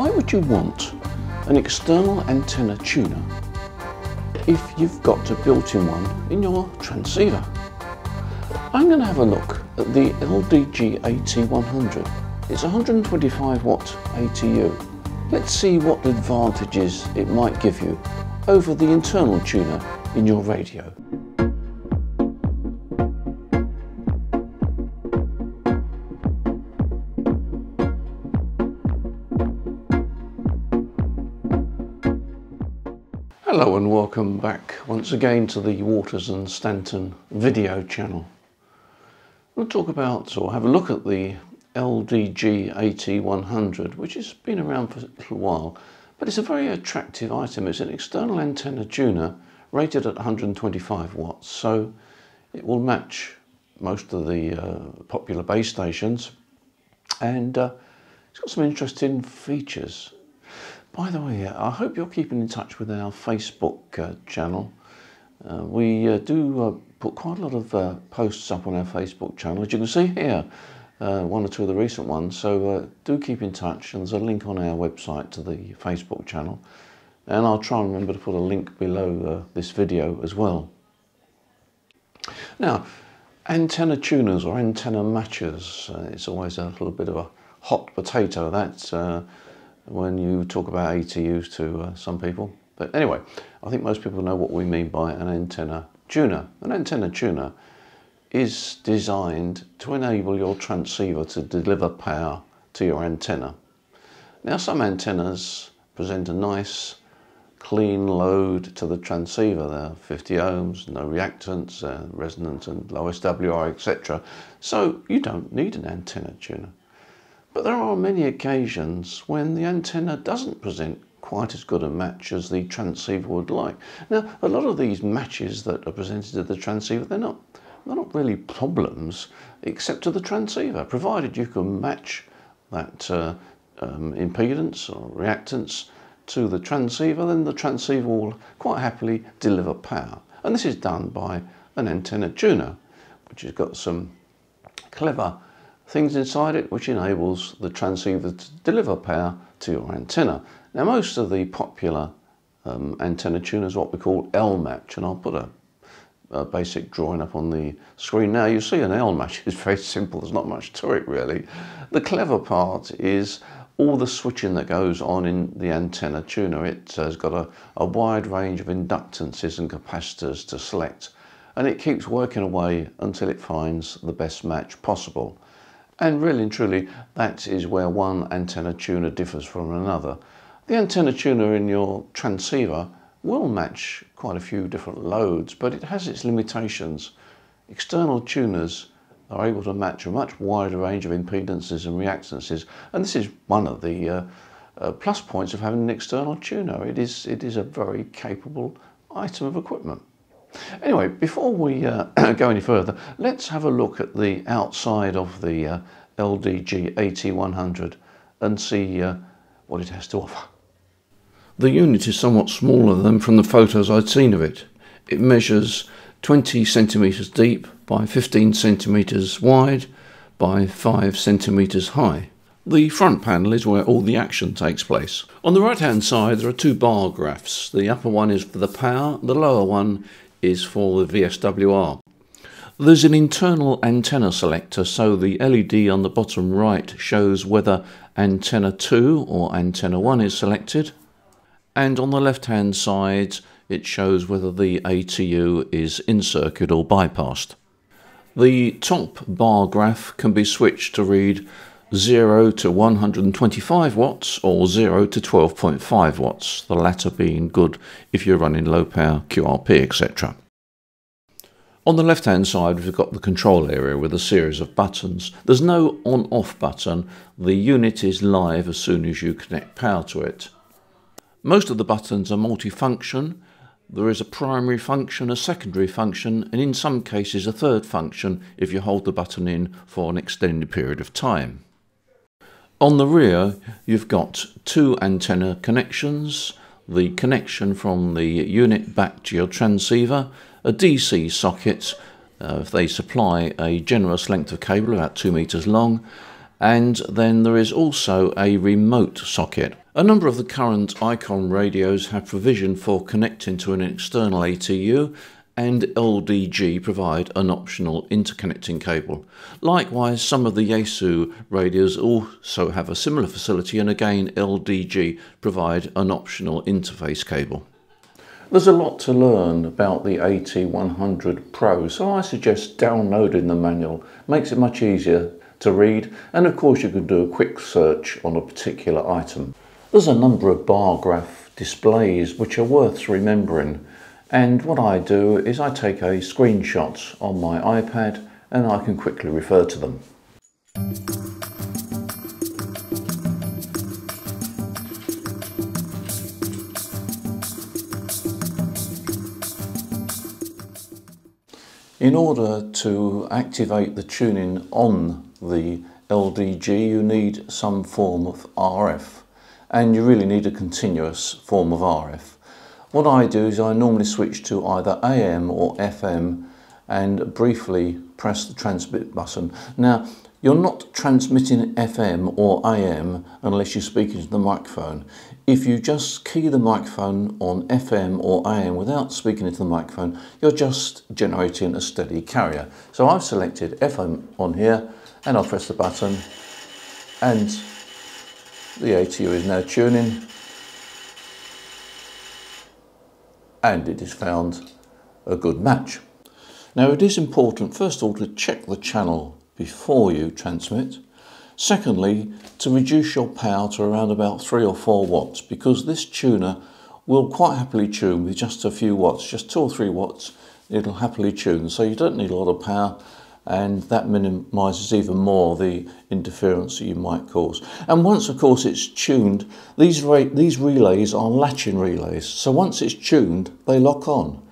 why would you want an external antenna tuner if you've got a built-in one in your transceiver? I'm going to have a look at the LDG AT100. It's 125 watt ATU. Let's see what advantages it might give you over the internal tuner in your radio. Hello and welcome back once again to the Waters and Stanton video channel. We'll talk about or have a look at the LDG AT100, which has been around for a little while, but it's a very attractive item. It's an external antenna tuner rated at 125 watts, so it will match most of the popular base stations, and it's got some interesting features. By the way, I hope you're keeping in touch with our Facebook channel. We do put quite a lot of posts up on our Facebook channel, as you can see here, one or two of the recent ones, so do keep in touch, and there's a link on our website to the Facebook channel, and I'll try and remember to put a link below this video as well. Now, antenna tuners or antenna matchers, it's always a little bit of a hot potato, that when you talk about ATUs to some people. But anyway, I think most people know what we mean by an antenna tuner. An antenna tuner is designed to enable your transceiver to deliver power to your antenna. Now, some antennas present a nice clean load to the transceiver. They're 50 ohms, no reactants, resonant and low SWR, etc. So you don't need an antenna tuner. But there are many occasions when the antenna doesn't present quite as good a match as the transceiver would like. Now, a lot of these matches that are presented to the transceiver, they're not really problems, except to the transceiver, provided you can match that impedance or reactance to the transceiver. Then the transceiver will quite happily deliver power, and this is done by an antenna tuner, which has got some clever things inside it which enables the transceiver to deliver power to your antenna. Now, most of the popular antenna tuners are what we call L-match, and I'll put a basic drawing up on the screen now. You see an L-match is very simple, there's not much to it really. The clever part is all the switching that goes on in the antenna tuner. It has got a wide range of inductances and capacitors to select, and it keeps working away until it finds the best match possible. And really and truly, that is where one antenna tuner differs from another. The antenna tuner in your transceiver will match quite a few different loads, but it has its limitations. External tuners are able to match a much wider range of impedances and reactances, and this is one of the plus points of having an external tuner. It is a very capable item of equipment. Anyway, before we go any further, let's have a look at the outside of the LDG AT100 and see what it has to offer. The unit is somewhat smaller than from the photos I'd seen of it. It measures 20 centimetres deep by 15 centimetres wide by 5 centimetres high. The front panel is where all the action takes place. On the right hand side there are two bar graphs. The upper one is for the power, the lower one is for the VSWR. There's an internal antenna selector, so the LED on the bottom right shows whether antenna 2 or antenna 1 is selected, and on the left hand side it shows whether the ATU is in circuit or bypassed. The top bar graph can be switched to read 0 to 125 watts or 0 to 12.5 watts, the latter being good if you're running low power, QRP, etc. On the left hand side we've got the control area with a series of buttons. There's no on off button, the unit is live as soon as you connect power to it. Most of the buttons are multifunction. There is a primary function, a secondary function, and in some cases a third function if you hold the button in for an extended period of time. On the rear you've got two antenna connections, the connection from the unit back to your transceiver, a DC socket, they supply a generous length of cable about 2 meters long, and then there is also a remote socket. A number of the current Icom radios have provision for connecting to an external ATU, and LDG provide an optional interconnecting cable. Likewise, some of the Yaesu radios also have a similar facility, and again LDG provide an optional interface cable. There's a lot to learn about the AT100 Pro, so I suggest downloading the manual. Makes it much easier to read, and of course you can do a quick search on a particular item. There's a number of bar graph displays which are worth remembering, and what I do is I take a screenshot on my iPad and I can quickly refer to them. In order to activate the tuning on the LDG, you need some form of RF, and you really need a continuous form of RF. What I do is I normally switch to either AM or FM and briefly press the transmit button. Now, you're not transmitting FM or AM unless you're speaking to the microphone. If you just key the microphone on FM or AM without speaking into the microphone, you're just generating a steady carrier. So I've selected FM on here and I'll press the button, and the ATU is now tuning, and it has found a good match. Now, it is important first of all to check the channel before you transmit. Secondly, to reduce your power to around about 3 or 4 watts, because this tuner will quite happily tune with just a few watts, just 2 or 3 watts, it'll happily tune. So you don't need a lot of power, and that minimises even more the interference that you might cause. And once of course it's tuned, these relays are latching relays. So once it's tuned, they lock on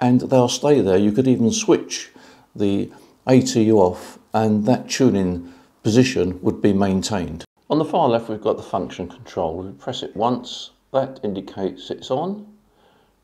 and they'll stay there. You could even switch the ATU off and that tuning position would be maintained. On the far left we've got the function control. We press it once, that indicates it's on.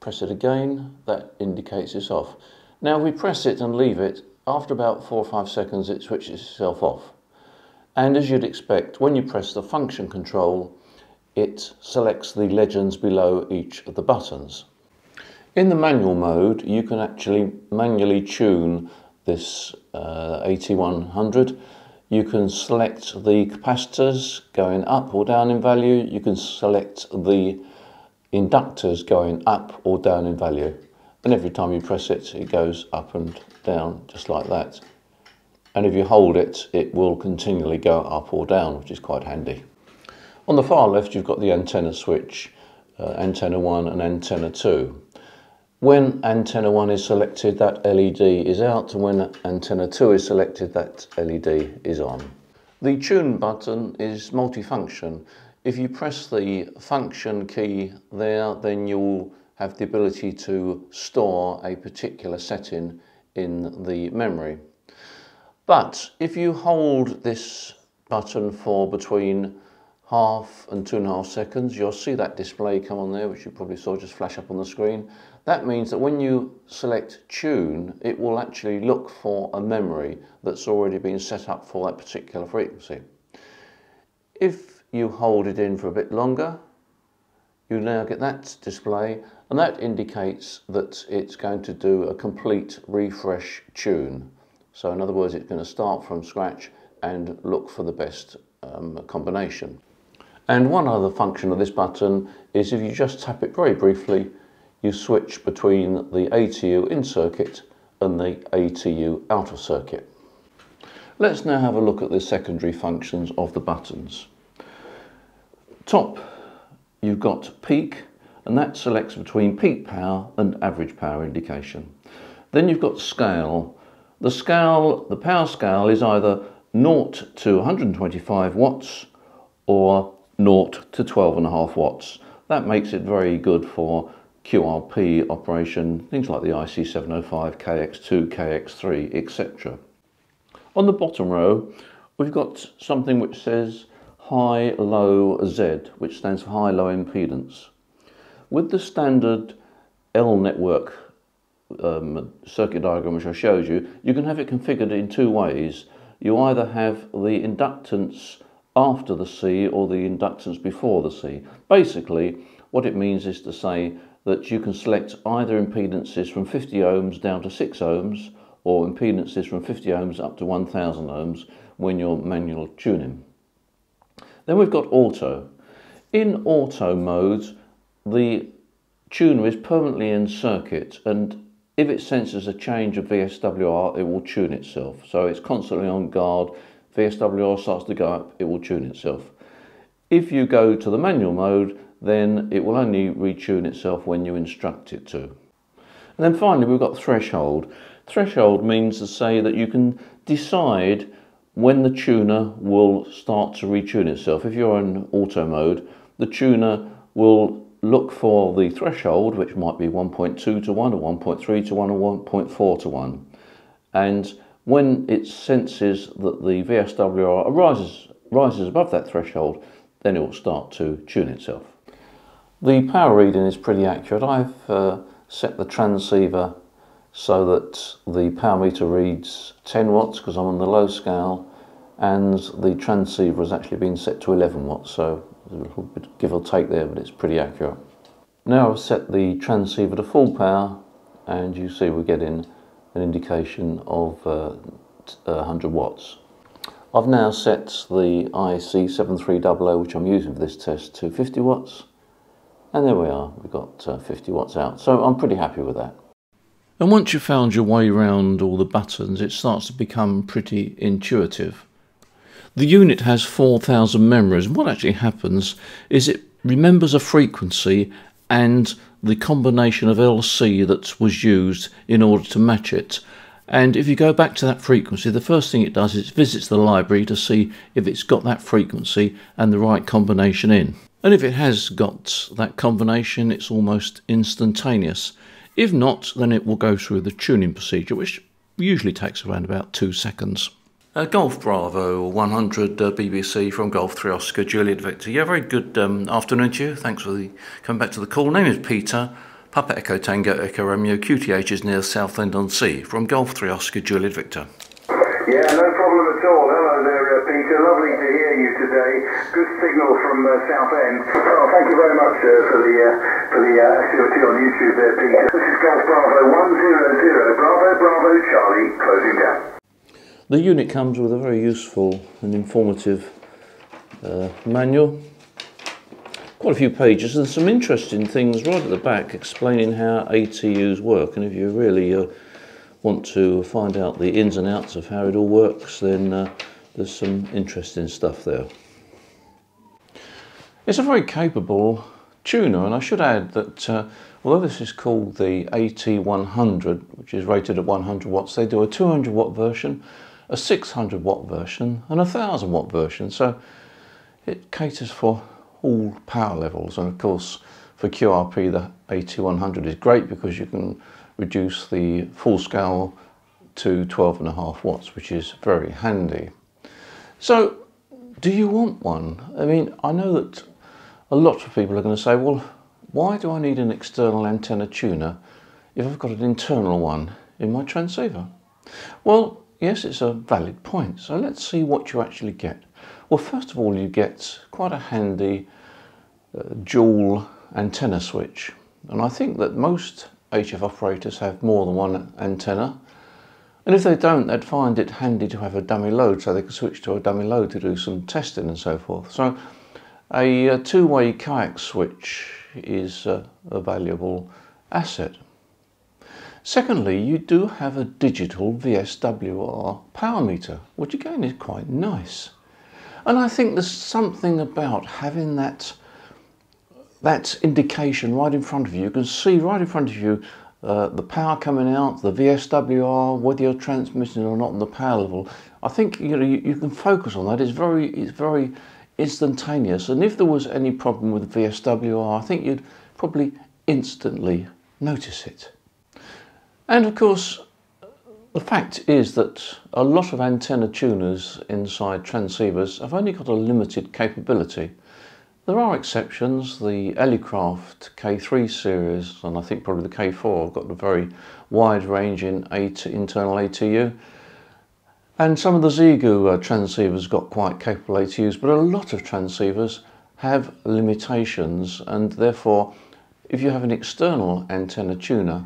Press it again, that indicates it's off. Now we press it and leave it. After about 4 or 5 seconds it switches itself off. And as you'd expect, when you press the function control it selects the legends below each of the buttons. In the manual mode you can actually manually tune this AT100. You can select the capacitors going up or down in value. You can select the inductors going up or down in value. And every time you press it, it goes up and down just like that. And if you hold it, it will continually go up or down, which is quite handy. On the far left, you've got the antenna switch, antenna 1 and antenna 2. When antenna 1 is selected, that LED is out, and when antenna 2 is selected, that LED is on. The tune button is multifunction. If you press the function key there, then you'll have the ability to store a particular setting in the memory. But if you hold this button for between half and 2.5 seconds, you'll see that display come on there, which you probably saw just flash up on the screen. That means that when you select tune, it will actually look for a memory that's already been set up for that particular frequency. If you hold it in for a bit longer, you now get that display, and that indicates that it's going to do a complete refresh tune. So in other words, it's going to start from scratch and look for the best combination. And one other function of this button is if you just tap it very briefly, you switch between the ATU in circuit and the ATU out of circuit. Let's now have a look at the secondary functions of the buttons. Top, you've got peak, and that selects between peak power and average power indication. Then you've got scale. The power scale is either 0 to 125 watts or 0 to 12.5 watts. That makes it very good for QRP operation, things like the IC705, KX2, KX3, etc. On the bottom row, we've got something which says high-low Z, which stands for high-low impedance. With the standard L network circuit diagram which I showed you, you can have it configured in two ways. you either have the inductance after the C or the inductance before the C. Basically, what it means is to say that you can select either impedances from 50 ohms down to 6 ohms or impedances from 50 ohms up to 1000 ohms when you're manual tuning. Then we've got auto. In auto mode, the tuner is permanently in circuit, and if it senses a change of VSWR, it will tune itself. So it's constantly on guard. VSWR starts to go up, it will tune itself. If you go to the manual mode, then it will only retune itself when you instruct it to. And then finally, we've got threshold. Threshold means to say that you can decide when the tuner will start to retune itself. If you're in auto mode, the tuner will look for the threshold, which might be 1.2 to 1 or 1.3 to 1 or 1.4 to 1. And when it senses that the VSWR rises above that threshold, then it will start to tune itself. The power reading is pretty accurate. I've set the transceiver so that the power meter reads 10 watts because I'm on the low scale, and the transceiver has actually been set to 11 watts, so there's a little bit give or take there, but it's pretty accurate. Now I've set the transceiver to full power, and you see we're getting an indication of 100 watts. I've now set the IC7300, which I'm using for this test, to 50 watts, and there we are, we've got 50 watts out, so I'm pretty happy with that. And once you've found your way around all the buttons, it starts to become pretty intuitive. The unit has 4000 memories. What actually happens is it remembers a frequency and the combination of LC that was used in order to match it. And if you go back to that frequency, the first thing it does is it visits the library to see if it's got that frequency and the right combination in. And if it has got that combination, it's almost instantaneous. If not, then it will go through the tuning procedure, which usually takes around about 2 seconds. Golf Bravo 100 BBC from Golf 3 Oscar Juliet Victor. Yeah, very good afternoon to you. Thanks for coming back to the call. Name is Peter, Papa Echo Tango Echo Romeo, QTH is near Southend-on-Sea from Golf 3 Oscar Juliet Victor. Yeah, no problem at all. Hello there, Peter. Lovely to hear you today. Good signal from Southend. Oh, thank you very much for the activity on YouTube there, Peter. This is Golf Bravo 100. Bravo, Bravo, Charlie, closing down. The unit comes with a very useful and informative manual. Quite a few pages, and some interesting things right at the back explaining how ATUs work, and if you really want to find out the ins and outs of how it all works, then there's some interesting stuff there. It's a very capable tuner, and I should add that although this is called the AT100, which is rated at 100 watts, they do a 200 watt version, a 600 watt version, and a 1000 watt version, so it caters for all power levels. And of course for QRP, the AT100 is great because you can reduce the full scale to 12.5 watts, which is very handy. So do you want one? I mean, I know that a lot of people are going to say, well, why do I need an external antenna tuner if I've got an internal one in my transceiver? Well, yes, it's a valid point. So let's see what you actually get. Well, first of all, you get quite a handy dual antenna switch. And I think that most HF operators have more than one antenna, and if they don't, they'd find it handy to have a dummy load so they could switch to a dummy load to do some testing and so forth. So a two-way KX switch is a valuable asset. Secondly, you do have a digital VSWR power meter, which again is quite nice. And I think there's something about having that indication right in front of you. You can see right in front of you the power coming out, the VSWR, whether you're transmitting or not, and the power level. I think you can focus on that. It's very instantaneous, and if there was any problem with VSWR, I think you'd probably instantly notice it. And of course, the fact is that a lot of antenna tuners inside transceivers have only got a limited capability. There are exceptions. The Ellicraft K3 series, and I think probably the K4, have got a very wide range in internal ATU. And some of the Zigu transceivers got quite capable ATUs, but a lot of transceivers have limitations, and therefore if you have an external antenna tuner,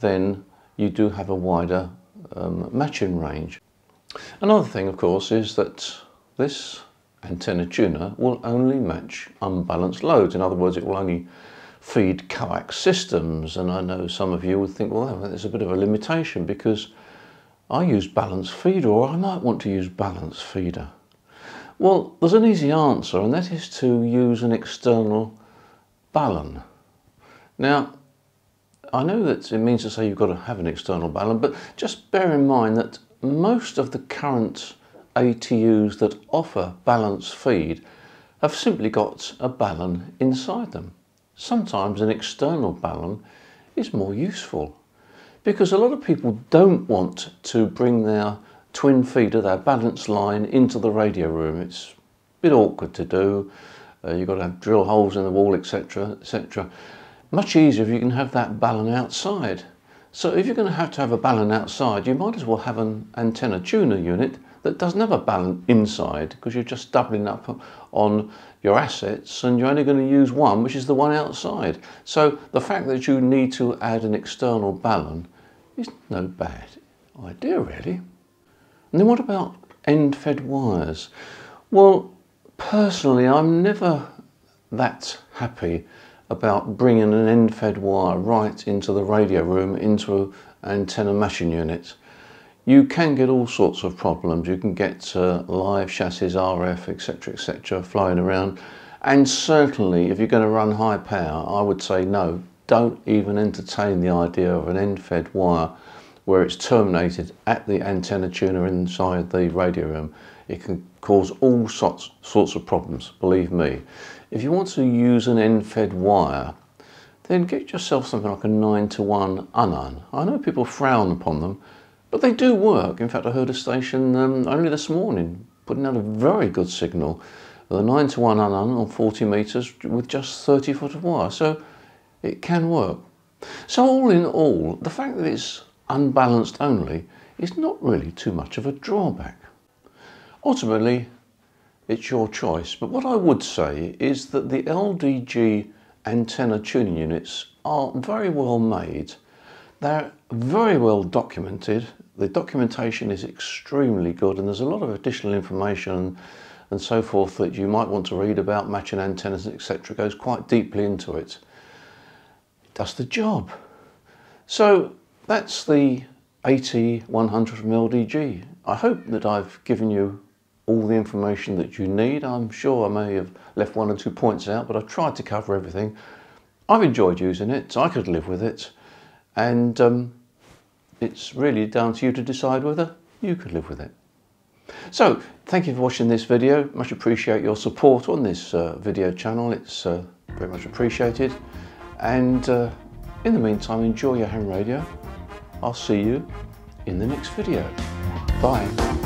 then you do have a wider matching range. Another thing, of course, is that this antenna tuner will only match unbalanced loads. In other words, it will only feed coax systems, and I know some of you would think, well, there's a bit of a limitation because I use balanced feeder, or I might want to use balanced feeder. Well, there's an easy answer, and that is to use an external balun. Now, I know that it means to say you've got to have an external balun, but just bear in mind that most of the current ATUs that offer balanced feed have simply got a balun inside them. Sometimes an external balun is more useful, because a lot of people don't want to bring their twin feeder, their balance line, into the radio room. It's a bit awkward to do, you've got to have drill holes in the wall, etc, etc. Much easier if you can have that balun outside. So if you're going to have a balun outside, you might as well have an antenna tuner unit that doesn't have a balun inside, because you're just doubling up on your assets and you're only going to use one, which is the one outside. So the fact that you need to add an external balun is no bad idea, really. And then what about end-fed wires? Well, personally, I'm never that happy about bringing an end-fed wire right into the radio room, into an antenna matching unit. You can get all sorts of problems. You can get live chassis, RF, etc, etc, flying around. And certainly, if you're going to run high power, I would say no, don't even entertain the idea of an end-fed wire where it's terminated at the antenna tuner inside the radio room. It can cause all sorts of problems, believe me. If you want to use an end-fed wire, then get yourself something like a 9-to-1 unun. I know people frown upon them, but they do work. In fact, I heard a station only this morning putting out a very good signal with a 9-to-1 unun on 40 meters with just 30 foot of wire, so it can work. So all in all, the fact that it's unbalanced only is not really too much of a drawback. Ultimately, it's your choice, but what I would say is that the LDG antenna tuning units are very well made. They're very well documented. The documentation is extremely good, and there's a lot of additional information and so forth that you might want to read about matching antennas, etc. It goes quite deeply into it. It does the job. So that's the AT100 from LDG. I hope that I've given you all the information that you need. I'm sure I may have left one or two points out, but I've tried to cover everything. I've enjoyed using it, so I could live with it, and it's really down to you to decide whether you could live with it. So thank you for watching this video. Much appreciate your support on this video channel. It's very much appreciated, and in the meantime, enjoy your ham radio. I'll see you in the next video. Bye.